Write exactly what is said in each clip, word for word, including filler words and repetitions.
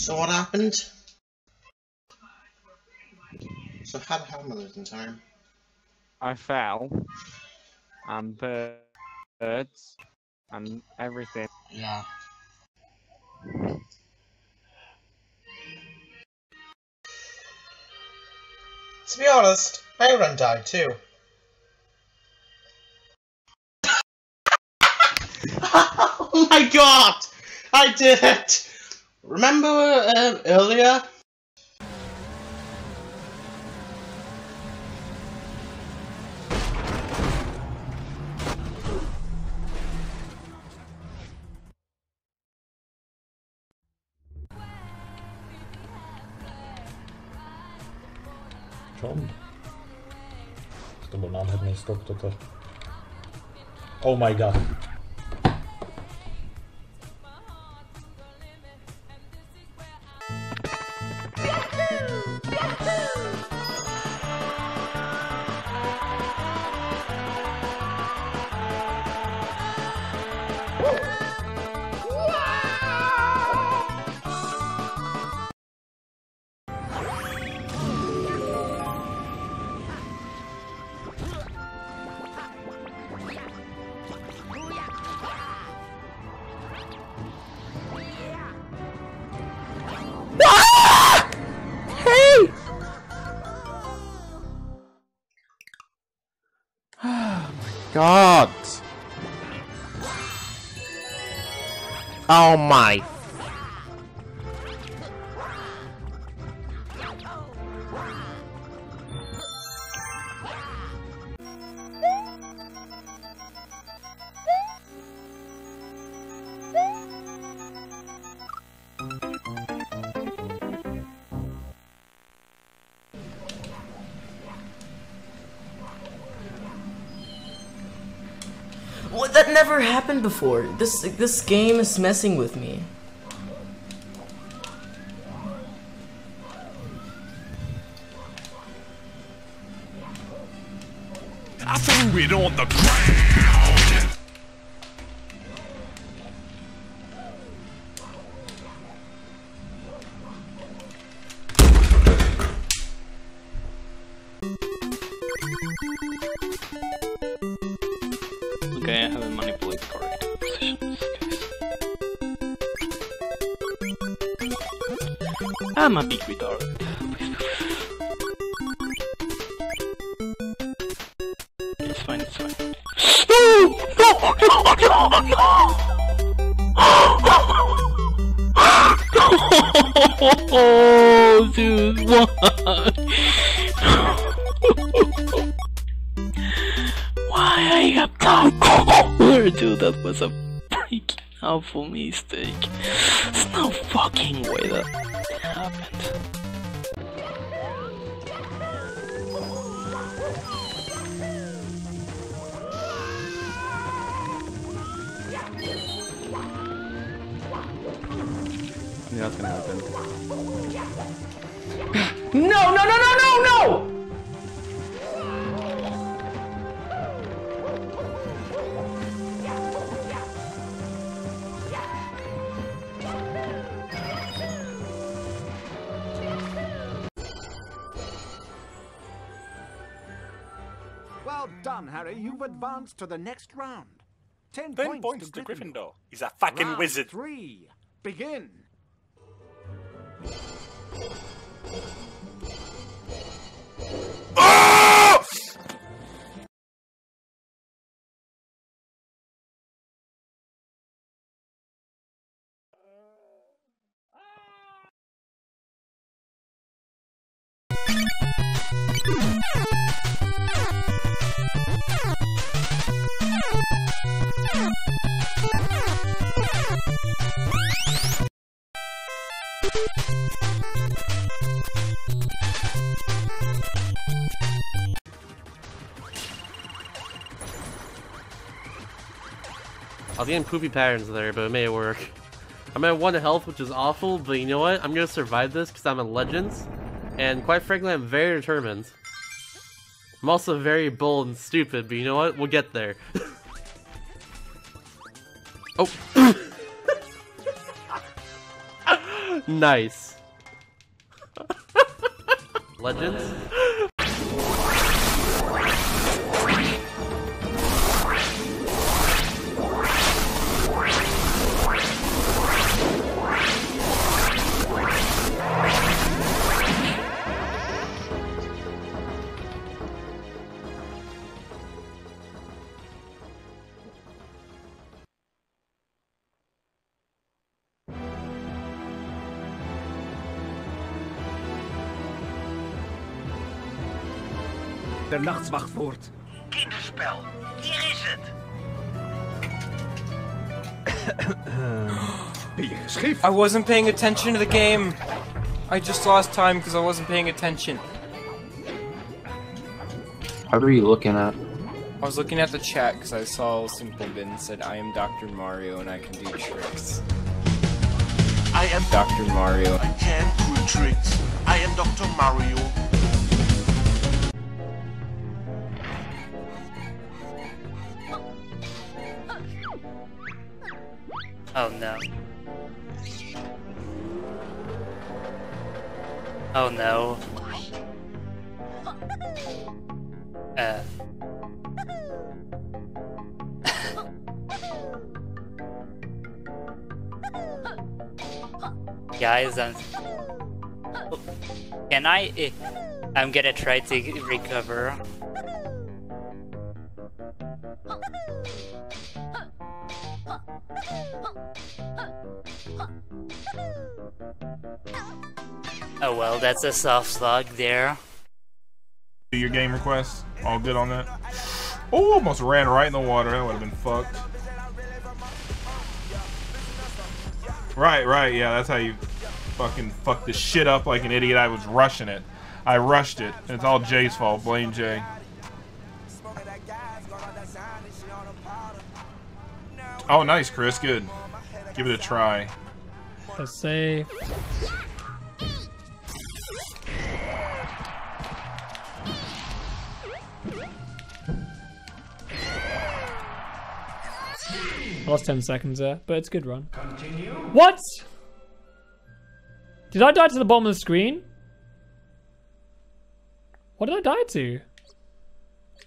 So what happened? So how did I lose in time? I fell, and birds, and everything. Yeah. To be honest, my run died too. Oh my god! I did it! Remember uh, earlier? To byl nádherný skok toto. Oh my god. God! Oh my! What? That never happened before. This this game is messing with me. I threw it on the ground. Okay, I have a money blade card. I'm a big retard. It's fine, it's fine. No! No! No! No! No! Oh, dude, what? I got down. Dude, that was a freaking awful mistake. There's no fucking way that happened. I knew that's gonna happen. No, no, no, no, no, no! Well done, Harry. You've advanced to the next round. Ten, Ten points, points to, to Gryffindor. Gryffindor. He's a fucking round wizard. Three. Begin. Oh! I was getting poopy patterns there, but it may work. I'm at one health, which is awful, but you know what? I'm gonna survive this because I'm in Legends, and quite frankly, I'm very determined. I'm also very bold and stupid, but you know what? We'll get there. Oh. Nice. Legends? De Nachtwacht voort. Kinderspel, hier is het. I wasn't paying attention to the game. I just lost time because I wasn't paying attention. What were you looking at? I was looking at the chat because I saw Simple Bin said, I am Doctor Mario and I can do tricks. I am Doctor Mario. I can do tricks. I am Doctor Mario. Oh no. Oh no. Uh. Guys, I'm... Can I... I'm gonna try to recover. Oh well, that's a soft slog there. Do your game request? All good on that? Oh, almost ran right in the water. That would have been fucked. Right, right, yeah, that's how you fucking fuck this shit up like an idiot. I was rushing it. I rushed it. And it's all Jay's fault. Blame Jay. Oh, nice, Chris. Good. Give it a try. Let's say... Lost ten seconds there, but it's a good run. Continue. What? Did I die to the bottom of the screen? What did I die to?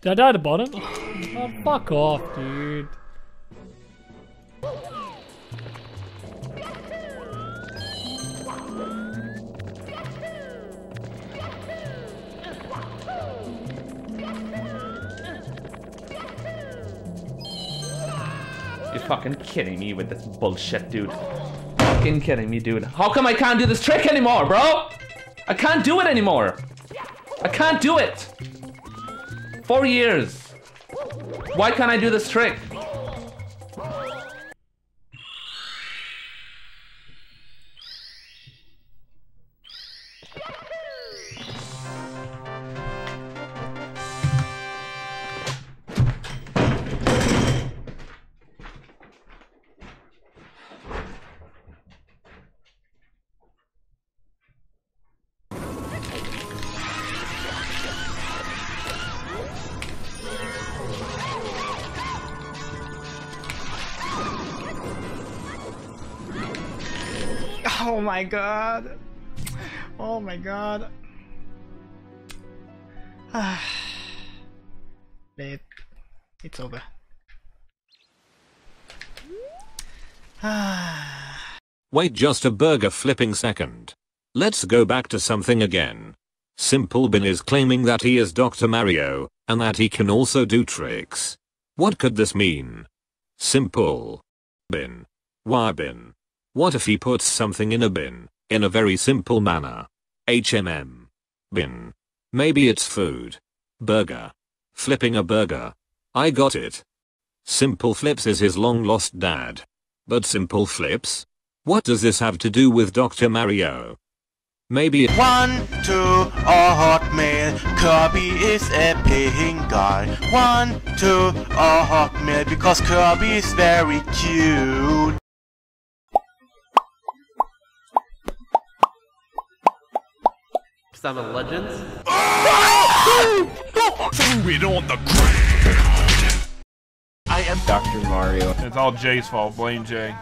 Did I die at the bottom? Oh, fuck off, dude. You're fucking kidding me with this bullshit, dude. Fucking kidding me, dude. How come I can't do this trick anymore, bro? I can't do it anymore. I can't do it. Four years. Why can't I do this trick? Oh my god. Oh my god. Ah. It's over. Ah. Wait just a burger flipping second. Let's go back to something again. Simple Bin is claiming that he is Doctor Mario, and that he can also do tricks. What could this mean? Simple Bin. Why bin? What if he puts something in a bin, in a very simple manner? H M M. Bin. Maybe it's food. Burger. Flipping a burger. I got it. Simple Flips is his long lost dad. But Simple Flips? What does this have to do with Doctor Mario? Maybe it- One, two, a hot meal, Kirby is a paying guy. One, two, a hot meal, because Kirby is very cute. I'm a legend. It on the ground. I am Doctor Mario. It's all Jay's fault. Blame Jay.